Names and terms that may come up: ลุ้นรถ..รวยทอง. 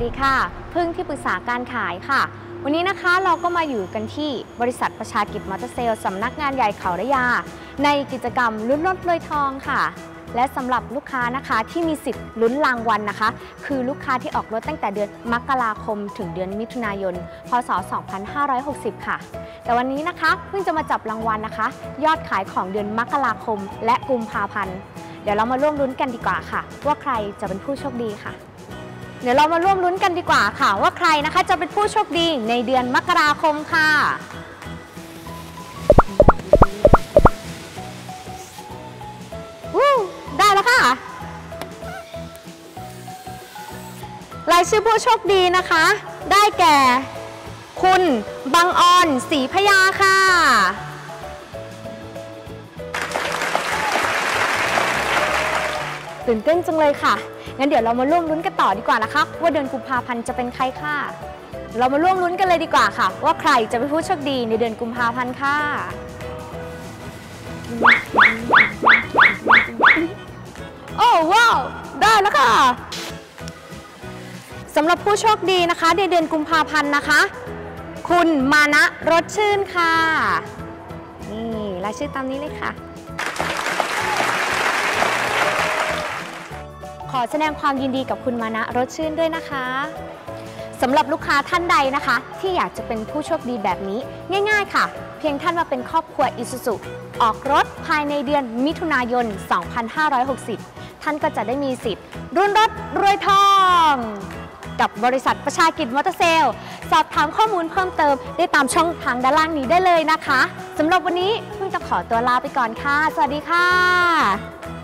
สวัสดีค่ะพึ่งที่ปรึกษาการขายค่ะวันนี้นะคะเราก็มาอยู่กันที่บริษัทประชากิจมอเตอร์เซลสำนักงานใหญ่เขาระยาในกิจกรรมลุ้นรถรวยทองค่ะและสำหรับลูกค้านะคะที่มีสิทธิ์ลุ้นรางวัล นะคะคือลูกค้าที่ออกรถตั้งแต่เดือนมกราคมถึงเดือนมิถุนายนพศ2560ค่ะแต่วันนี้นะคะเพิ่งจะมาจับรางวัล นะคะยอดขายของเดือนมกราคมและกุมภาพันธ์เดี๋ยวเรามาร่วมลุ้นกันดีกว่าค่ะว่าใครจะเป็นผู้โชคดีค่ะเดี๋ยวเรามาร่วมลุ้นกันดีกว่าค่ะว่าใครนะคะจะเป็นผู้โชคดีในเดือนมกราคมค่ะวู้ได้แล้วค่ะรายชื่อผู้โชคดีนะคะได้แก่คุณบังออนศรีพยาค่ะตื่นเต้นจังเลยค่ะงั้นเดี๋ยวเรามาร่วมลุ้นกันต่อดีกว่านะคะว่าเดือนกุมภาพันธ์จะเป็นใครค่ะเรามาร่วมลุ้นกันเลยดีกว่าค่ะว่าใครจะเป็นผู้โชคดีในเดือนกุมภาพันธ์ค่ะโอ้ว้าวได้แล้วค่ะสำหรับผู้โชคดีนะคะในเดือนกุมภาพันธ์นะคะคุณมานะรสชื่นค่ะนี่รายชื่อตามนี้เลยค่ะขอแสดงความยินดีกับคุณมานะรสชื่นด้วยนะคะสำหรับลูกค้าท่านใดนะคะที่อยากจะเป็นผู้โชคดีแบบนี้ง่ายๆค่ะเพียงท่านมาเป็นครอบครัวอิซูซุออกรถภายในเดือนมิถุนายน2560ท่านก็จะได้มีสิทธิ์รุ่นรถรวยทองกับบริษัทประชากิจมอเตอร์เซลสอบถามข้อมูลเพิ่มเติมได้ตามช่องทางด้านล่างนี้ได้เลยนะคะสำหรับวันนี้พึ่งจะขอตัวลาไปก่อนค่ะสวัสดีค่ะ